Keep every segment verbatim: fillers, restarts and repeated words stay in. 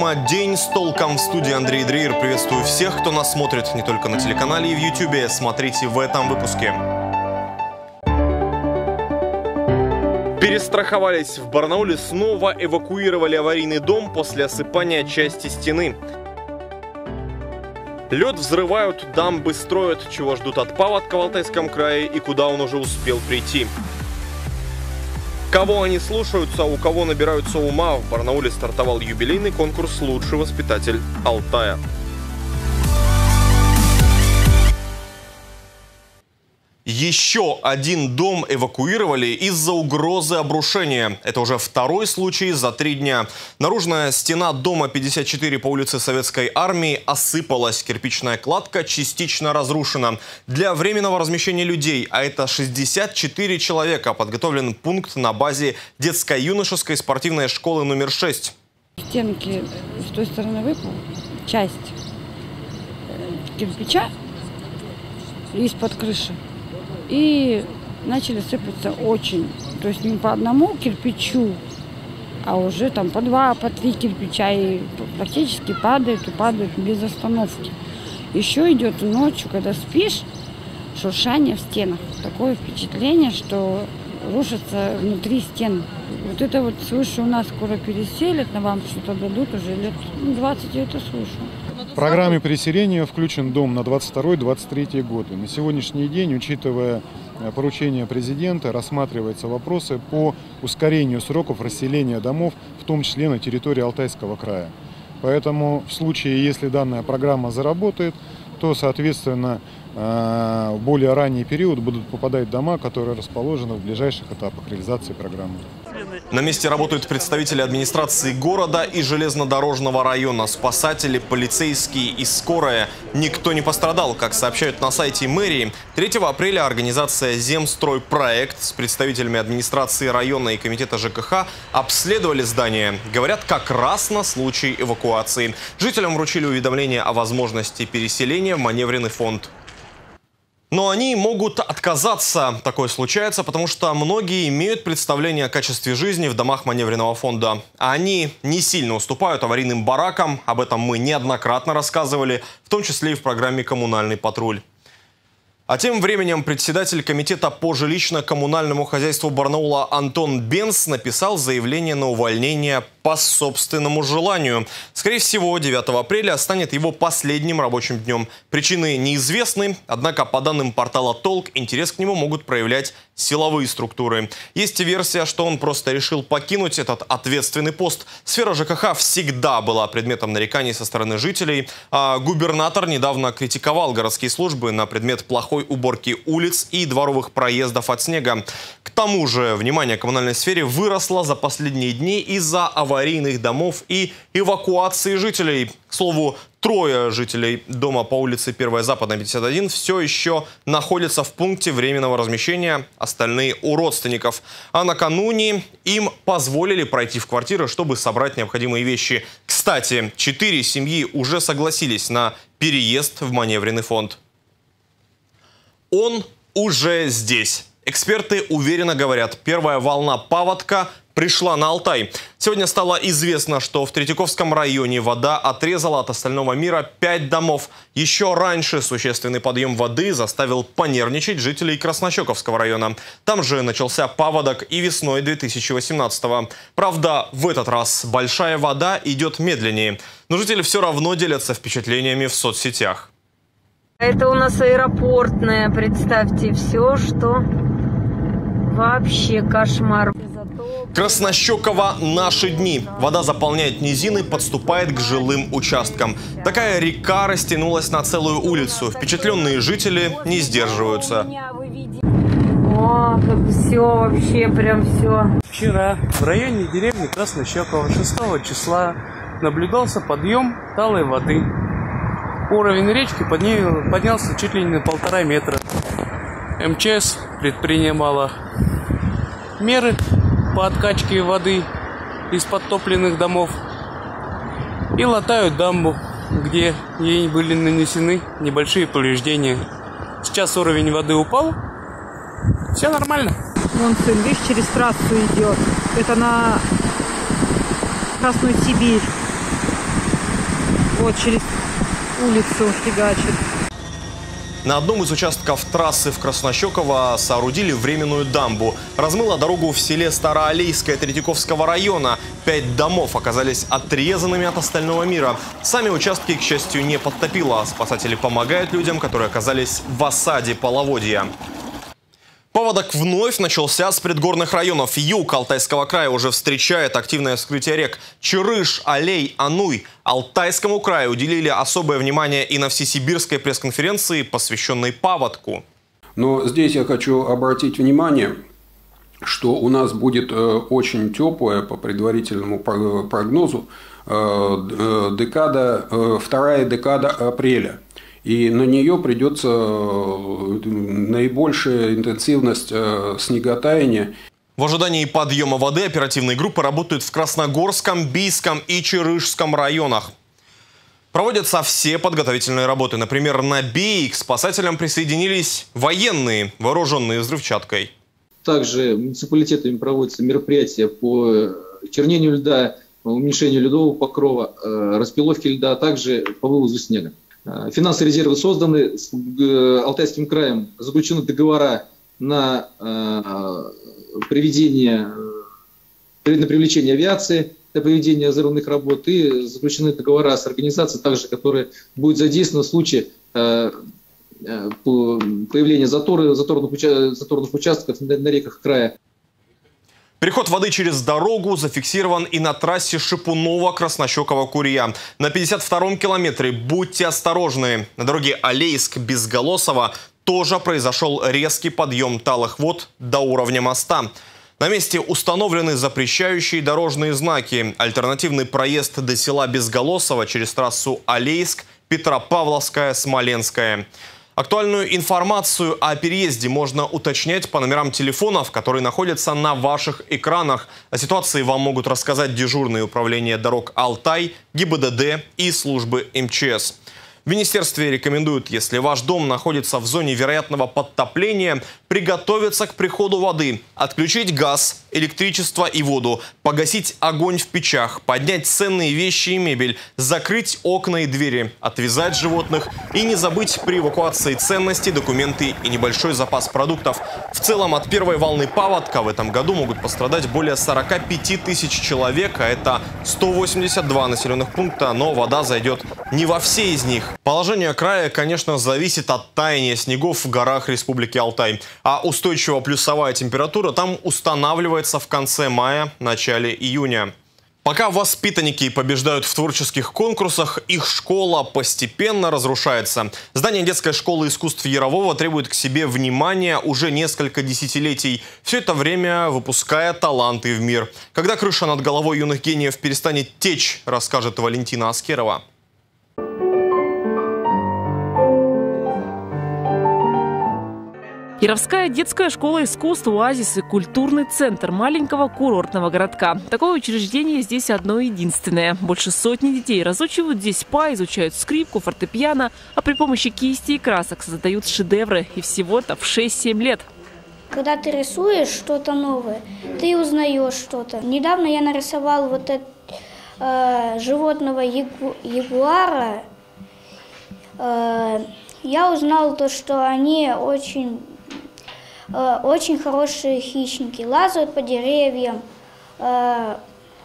Программа «День с толком», в студии Андрей Дрейер. Приветствую всех, кто нас смотрит не только на телеканале и в Ютубе. Смотрите в этом выпуске. Перестраховались. В Барнауле снова эвакуировали аварийный дом после осыпания части стены. Лед взрывают, дамбы строят. Чего ждут от паводка в Алтайском крае и куда он уже успел прийти? Кого они слушаются, у кого набираются ума, в Барнауле стартовал юбилейный конкурс «Лучший воспитатель Алтая». Еще один дом эвакуировали из-за угрозы обрушения. Это уже второй случай за три дня. Наружная стена дома пятьдесят четыре по улице Советской Армии осыпалась. Кирпичная кладка частично разрушена. Для временного размещения людей, а это шестьдесят четыре человека, подготовлен пункт на базе детско-юношеской спортивной школы номер шесть. Стенки с той стороны выпал. Часть кирпича из-под крыши. И начали сыпаться очень. То есть не по одному кирпичу, а уже там по два, по три кирпича. И практически падают и падают без остановки. Еще идет ночью, когда спишь, шуршание в стенах. Такое впечатление, что рушатся внутри стен. Вот это вот слышу, у нас скоро переселят, на вам что-то дадут уже лет двадцать, я это слышу. В программе переселения включен дом на двадцать второй — двадцать третий годы. На сегодняшний день, учитывая поручение президента, рассматриваются вопросы по ускорению сроков расселения домов, в том числе на территории Алтайского края. Поэтому в случае, если данная программа заработает, то, соответственно, в более ранний период будут попадать дома, которые расположены в ближайших этапах реализации программы. На месте работают представители администрации города и железнодорожного района, спасатели, полицейские и скорая. Никто не пострадал, как сообщают на сайте мэрии. третьего апреля организация «Земстройпроект» с представителями администрации района и комитета ЖКХ обследовали здание. Говорят, как раз на случай эвакуации. Жителям вручили уведомление о возможности переселения в маневренный фонд. Но они могут отказаться. Такое случается, потому что многие имеют представление о качестве жизни в домах маневренного фонда. А они не сильно уступают аварийным баракам. Об этом мы неоднократно рассказывали, в том числе и в программе «Коммунальный патруль». А тем временем председатель комитета по жилищно-коммунальному хозяйству Барнаула Антон Бенц написал заявление на увольнение по собственному желанию. Скорее всего, девятого апреля станет его последним рабочим днем. Причины неизвестны, однако по данным портала «ТОЛК» интерес к нему могут проявлять силовые структуры. Есть версия, что он просто решил покинуть этот ответственный пост. Сфера ЖКХ всегда была предметом нареканий со стороны жителей. А губернатор недавно критиковал городские службы на предмет плохой уборки улиц и дворовых проездов от снега. К тому же, внимание к коммунальной сфере выросло за последние дни из-за аварийных домов и эвакуации жителей. К слову, трое жителей дома по улице первая Западная, пятьдесят один все еще находятся в пункте временного размещения, остальные у родственников. А накануне им позволили пройти в квартиры, чтобы собрать необходимые вещи. Кстати, четыре семьи уже согласились на переезд в маневренный фонд. Он уже здесь. Эксперты уверенно говорят, первая волна паводка пришла на Алтай. Сегодня стало известно, что в Третьяковском районе вода отрезала от остального мира пять домов. Еще раньше существенный подъем воды заставил понервничать жителей Краснощековского района. Там же начался паводок и весной две тысячи восемнадцатого. Правда, в этот раз большая вода идет медленнее. Но жители все равно делятся впечатлениями в соцсетях. Это у нас аэропортная, представьте, все, что вообще кошмар. Краснощекова наши дни. Вода заполняет низины, подступает к жилым участкам. Такая река растянулась на целую улицу. Впечатленные жители не сдерживаются. О, как все, вообще прям все. Вчера в районе деревни Краснощекова шестого числа наблюдался подъем талой воды. Уровень речки под ней поднялся чуть ли не на полтора метра. МЧС предпринимала меры по откачке воды из подтопленных домов и латают дамбу, где ей были нанесены небольшие повреждения. Сейчас уровень воды упал, все нормально. Вон сын, видишь, через трассу идет. Это на Красную Сибирь. вот через улицу фигачит. На одном из участков трассы в Краснощёково соорудили временную дамбу. Размыло дорогу в селе Староалейское Третьяковского района. Пять домов оказались отрезанными от остального мира. Сами участки, к счастью, не подтопило. Спасатели помогают людям, которые оказались в осаде половодья. Паводок вновь начался с предгорных районов. Юг Алтайского края уже встречает активное вскрытие рек Чирыш, Алей, Ануй. Алтайскому краю уделили особое внимание и на всесибирской пресс-конференции, посвященной паводку. Но здесь я хочу обратить внимание, что у нас будет очень теплая, по предварительному прогнозу, декада, вторая декада апреля. И на нее придется наибольшая интенсивность снеготаяния. В ожидании подъема воды оперативные группы работают в Красногорском, Бийском и Чирышском районах. Проводятся все подготовительные работы. Например, на Бии к спасателям присоединились военные, вооруженные взрывчаткой. Также муниципалитетами проводятся мероприятия по чернению льда, уменьшению ледового покрова, распиловке льда, а также по вывозу снега. Финансовые резервы созданы, с Алтайским краем заключены договора на, приведение, на привлечение авиации для проведения озорных работ и заключены договора с организацией, также, которые будут задействованы в случае появления заторы, заторных, уча, заторных участков на, на реках края. Переход воды через дорогу зафиксирован и на трассе Шипунова-Краснощёково-Курья. На пятьдесят втором километре будьте осторожны. На дороге Алейск-Безголосово тоже произошел резкий подъем талых вод до уровня моста. На месте установлены запрещающие дорожные знаки. Альтернативный проезд до села Безголосово через трассу Алейск-Петропавловская-Смоленская. Актуальную информацию о переезде можно уточнять по номерам телефонов, которые находятся на ваших экранах. О ситуации вам могут рассказать дежурные управления дорог Алтай, ГИБДД и службы эм че эс. В министерстве рекомендуют, если ваш дом находится в зоне вероятного подтопления, приготовиться к приходу воды, отключить газ, электричество и воду, погасить огонь в печах, поднять ценные вещи и мебель, закрыть окна и двери, отвязать животных и не забыть при эвакуации ценностей, документы и небольшой запас продуктов. В целом от первой волны паводка в этом году могут пострадать более сорока пяти тысяч человек, а это сто восемьдесят два населенных пункта, но вода зайдет не во все из них. Положение края, конечно, зависит от таяния снегов в горах Республики Алтай. А устойчивая плюсовая температура там устанавливается в конце мая, начале июня. Пока воспитанники побеждают в творческих конкурсах, их школа постепенно разрушается. Здание детской школы искусств Ярового требует к себе внимания уже несколько десятилетий, все это время выпуская таланты в мир. Когда крыша над головой юных гениев перестанет течь, расскажет Валентина Аскерова. Яровская детская школа искусств, оазис и культурный центр маленького курортного городка. Такое учреждение здесь одно единственное. Больше сотни детей разучивают здесь па, изучают скрипку, фортепиано, а при помощи кисти и красок создают шедевры. И всего-то в шесть-семь лет. Когда ты рисуешь что-то новое, ты узнаешь что-то. Недавно я нарисовал вот это э, животного ягу, ягуара. Э, я узнал то, что они очень... Очень хорошие хищники, лазают по деревьям,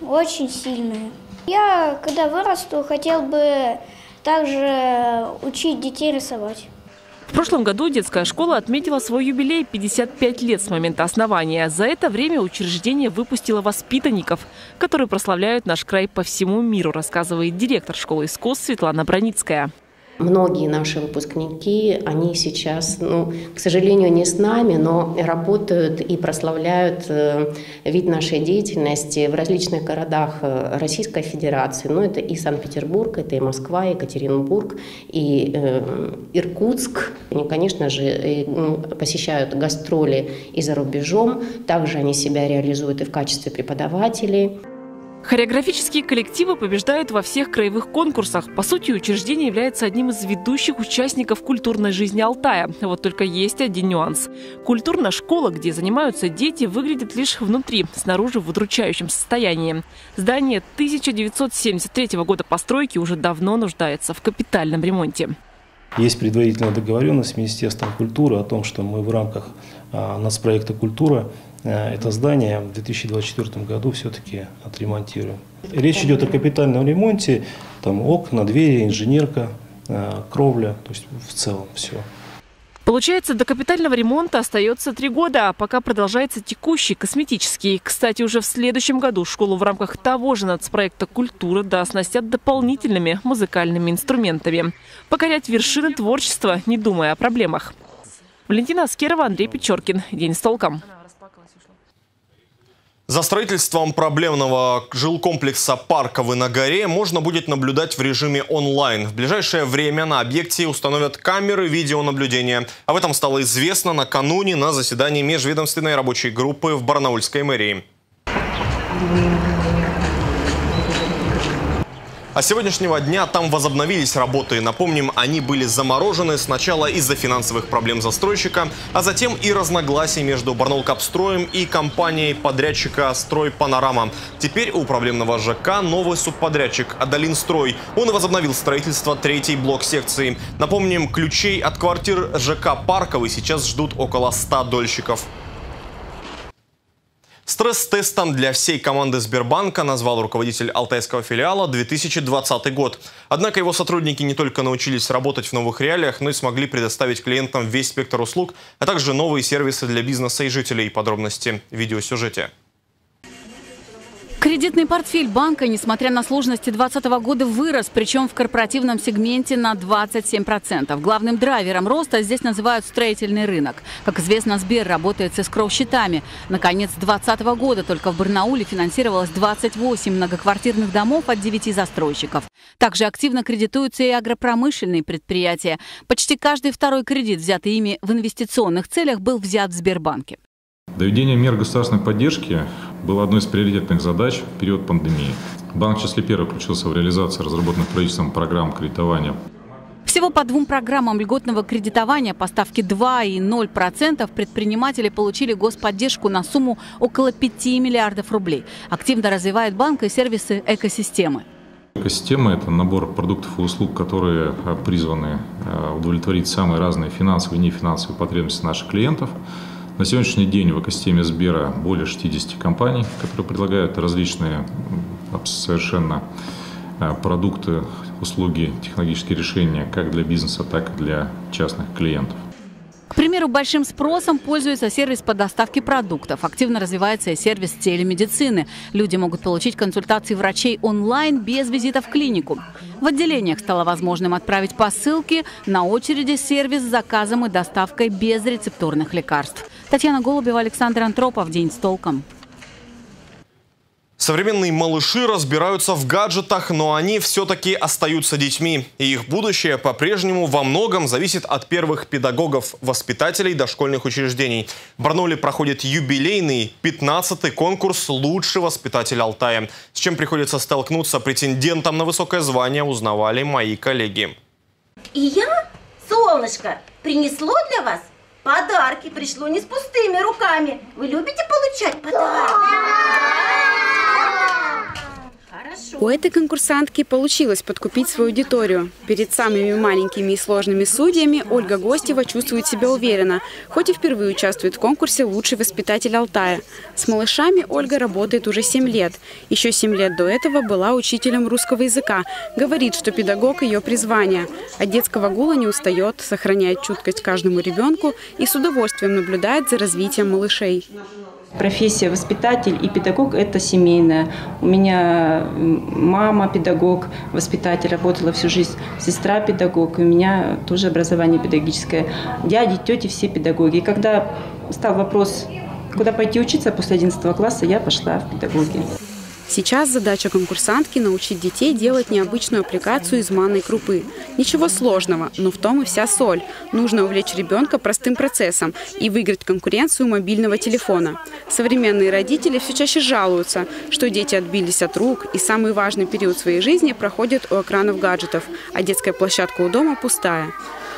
очень сильные. Я, когда вырасту, хотел бы также учить детей рисовать. В прошлом году детская школа отметила свой юбилей – пятьдесят пять лет с момента основания. За это время учреждение выпустило воспитанников, которые прославляют наш край по всему миру, рассказывает директор школы искусств Светлана Бронницкая. Многие наши выпускники, они сейчас, ну, к сожалению, не с нами, но работают и прославляют вид нашей деятельности в различных городах Российской Федерации. Ну, это и Санкт-Петербург, это и Москва, и Екатеринбург, и э, Иркутск. Они, конечно же, посещают гастроли и за рубежом. Также они себя реализуют и в качестве преподавателей. Хореографические коллективы побеждают во всех краевых конкурсах. По сути, учреждение является одним из ведущих участников культурной жизни Алтая. Вот только есть один нюанс. Культурная школа, где занимаются дети, выглядит лишь внутри, снаружи в удручающем состоянии. Здание тысяча девятьсот семьдесят третьего года постройки уже давно нуждается в капитальном ремонте. Есть предварительная договоренность с Министерством культуры о том, что мы в рамках нацпроекта «Культура» это здание в две тысячи двадцать четвёртом году все-таки отремонтируем. Речь идет о капитальном ремонте, там окна, двери, инженерка, кровля, то есть в целом все. Получается, до капитального ремонта остается три года, а пока продолжается текущий, косметический. Кстати, уже в следующем году школу в рамках того же нацпроекта «Культура» дооснастят дополнительными музыкальными инструментами. Покорять вершины творчества, не думая о проблемах. Валентина Аскерова, Андрей Печёркин. День с толком. За строительством проблемного жилкомплекса «Парковый» на горе можно будет наблюдать в режиме онлайн. В ближайшее время на объекте установят камеры видеонаблюдения. Об этом стало известно накануне на заседании межведомственной рабочей группы в Барнаульской мэрии. А с сегодняшнего дня там возобновились работы. Напомним, они были заморожены сначала из-за финансовых проблем застройщика, а затем и разногласий между Барнаулкапстроем и компанией-подрядчика «Строй Панорама». Теперь у проблемного ЖК новый субподрядчик «Адалинстрой». Он возобновил строительство третьей блок-секции. Напомним, ключей от квартир ЖК «Парковый» сейчас ждут около ста дольщиков. Стресс-тестом для всей команды Сбербанка назвал руководитель алтайского филиала две тысячи двадцатый год. Однако его сотрудники не только научились работать в новых реалиях, но и смогли предоставить клиентам весь спектр услуг, а также новые сервисы для бизнеса и жителей. Подробности в видеосюжете. Кредитный портфель банка, несмотря на сложности две тысячи двадцатого года, вырос, причем в корпоративном сегменте на двадцать семь процентов. Главным драйвером роста здесь называют строительный рынок. Как известно, Сбер работает с эскроу-счетами. Наконец, с две тысячи двадцатого года только в Барнауле финансировалось двадцать восемь многоквартирных домов от девяти застройщиков. Также активно кредитуются и агропромышленные предприятия. Почти каждый второй кредит, взятый ими в инвестиционных целях, был взят в Сбербанке. Доведение мер государственной поддержки было одной из приоритетных задач в период пандемии. Банк в числе первых включился в реализацию разработанных правительством программ кредитования. Всего по двум программам льготного кредитования по ставке два и ноль процентов предприниматели получили господдержку на сумму около пяти миллиардов рублей. Активно развивает банк и сервисы экосистемы. Экосистема – это набор продуктов и услуг, которые призваны удовлетворить самые разные финансовые и нефинансовые потребности наших клиентов. На сегодняшний день в экосистеме Сбера более шестидесяти компаний, которые предлагают различные совершенно продукты, услуги, технологические решения как для бизнеса, так и для частных клиентов. К примеру, большим спросом пользуется сервис по доставке продуктов. Активно развивается и сервис телемедицины. Люди могут получить консультации врачей онлайн без визита в клинику. В отделениях стало возможным отправить посылки. На очереди сервис с заказом и доставкой без рецептурных лекарств. Татьяна Голубева, Александр Антропов. День с толком. Современные малыши разбираются в гаджетах, но они все-таки остаются детьми. И их будущее по-прежнему во многом зависит от первых педагогов, воспитателей дошкольных учреждений. В Барнауле проходит юбилейный пятнадцатый конкурс «Лучший воспитатель Алтая». С чем приходится столкнуться претендентам на высокое звание, узнавали мои коллеги. И я, солнышко, принесло для вас подарки. Пришло не с пустыми руками. Вы любите получать подарки? У этой конкурсантки получилось подкупить свою аудиторию. Перед самыми маленькими и сложными судьями Ольга Гостева чувствует себя уверенно, хоть и впервые участвует в конкурсе «Лучший воспитатель Алтая». С малышами Ольга работает уже семь лет. Еще семь лет до этого была учителем русского языка. Говорит, что педагог – ее призвание. От детского гула не устает, сохраняет чуткость каждому ребенку и с удовольствием наблюдает за развитием малышей. Профессия воспитатель и педагог – это семейная. У меня мама педагог, воспитатель, работала всю жизнь, сестра педагог, у меня тоже образование педагогическое. Дяди, тети – все педагоги. И когда стал вопрос, куда пойти учиться после одиннадцатого класса, я пошла в педагоги. Сейчас задача конкурсантки – научить детей делать необычную аппликацию из манной крупы. Ничего сложного, но в том и вся соль. Нужно увлечь ребенка простым процессом и выиграть конкуренцию мобильного телефона. Современные родители все чаще жалуются, что дети отбились от рук и самый важный период своей жизни проходит у экранов гаджетов, а детская площадка у дома пустая.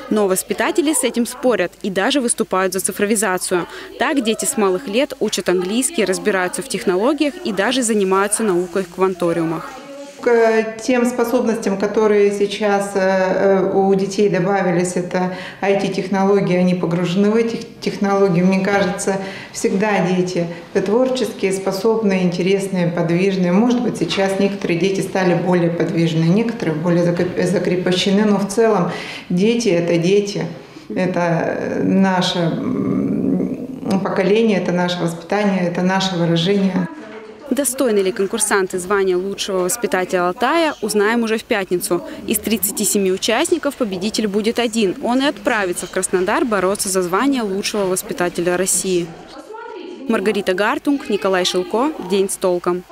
Но воспитатели с этим спорят и даже выступают за цифровизацию. Так дети с малых лет учат английский, разбираются в технологиях и даже занимаются наукой в кванториумах. К тем способностям, которые сейчас у детей добавились, это ай ти технологии, они погружены в эти технологии. Мне кажется, всегда дети творческие, способные, интересные, подвижные. Может быть, сейчас некоторые дети стали более подвижные, некоторые более закрепощены, но в целом дети – это дети, это наше поколение, это наше воспитание, это наше выражение. Достойны ли конкурсанты звания лучшего воспитателя Алтая, узнаем уже в пятницу. Из тридцати семи участников победитель будет один. Он и отправится в Краснодар бороться за звание лучшего воспитателя России. Маргарита Гартунг, Николай Шилко. День с толком.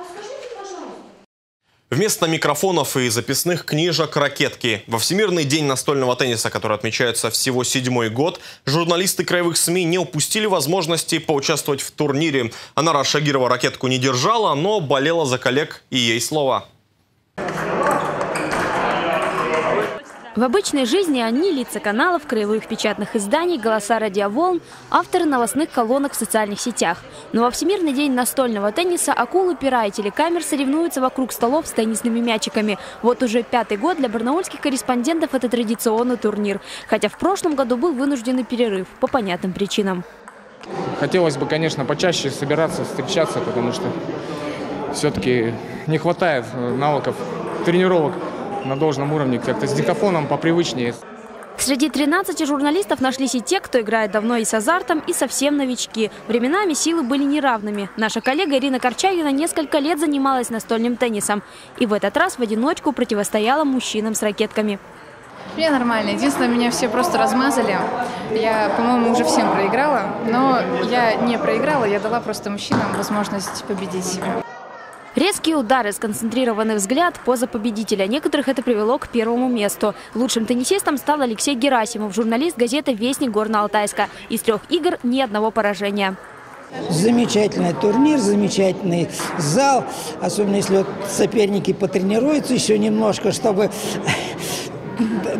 Вместо микрофонов и записных книжек – ракетки. Во Всемирный день настольного тенниса, который отмечается всего седьмой год, журналисты краевых СМИ не упустили возможности поучаствовать в турнире. Анара Шагирова ракетку не держала, но болела за коллег и ей слова. В обычной жизни они – лица каналов, краевых печатных изданий, голоса радиоволн, авторы новостных колонок в социальных сетях. Но во Всемирный день настольного тенниса акулы, пера и телекамер соревнуются вокруг столов с теннисными мячиками. Вот уже пятый год для барнаульских корреспондентов это традиционный турнир. Хотя в прошлом году был вынужденный перерыв по понятным причинам. Хотелось бы, конечно, почаще собираться, встречаться, потому что все-таки не хватает навыков, тренировок на должном уровне, как-то с диктофоном попривычнее. Среди тринадцати журналистов нашлись и те, кто играет давно и с азартом, и совсем новички. Временами силы были неравными. Наша коллега Ирина Корчаевна несколько лет занималась настольным теннисом. И в этот раз в одиночку противостояла мужчинам с ракетками. Мне нормально. Единственное, меня все просто размазали. Я, по-моему, уже всем проиграла. Но я не проиграла, я дала просто мужчинам возможность победить себя. Резкие удары, сконцентрированный взгляд, поза победителя. Некоторых это привело к первому месту. Лучшим теннисистом стал Алексей Герасимов, журналист газеты «Вестник Горно-Алтайска». Из трех игр ни одного поражения. Замечательный турнир, замечательный зал. Особенно если вот соперники потренируются еще немножко, чтобы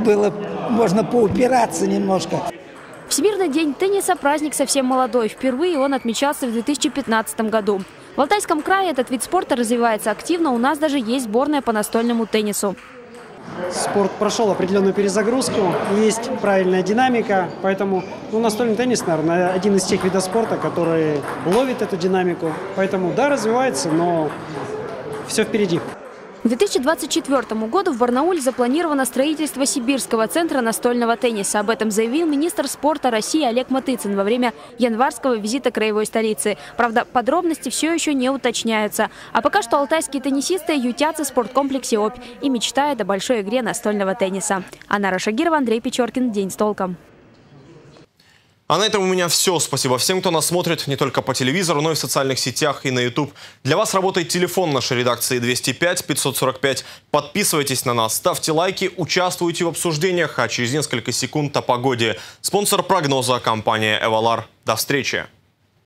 было можно поупираться немножко. Всемирный день тенниса – праздник совсем молодой. Впервые он отмечался в две тысячи пятнадцатом году. В Алтайском крае этот вид спорта развивается активно. У нас даже есть сборная по настольному теннису. Спорт прошел определенную перезагрузку, есть правильная динамика. Поэтому ну, настольный теннис, наверное, один из тех видов спорта, который ловит эту динамику. Поэтому да, развивается, но все впереди. К две тысячи двадцать четвёртому году в Барнауле запланировано строительство Сибирского центра настольного тенниса. Об этом заявил министр спорта России Олег Матыцин во время январского визита краевой столицы. Правда, подробности все еще не уточняются. А пока что алтайские теннисисты ютятся в спорткомплексе «Обь» и мечтают о большой игре настольного тенниса. Анара Шагирова, Андрей Печёркин. День с толком. А на этом у меня все. Спасибо всем, кто нас смотрит не только по телевизору, но и в социальных сетях и на ютуб. Для вас работает телефон нашей редакции двести пять пятьсот сорок пять. Подписывайтесь на нас, ставьте лайки, участвуйте в обсуждениях, а через несколько секунд о погоде. Спонсор прогноза – компания «Эвалар». До встречи!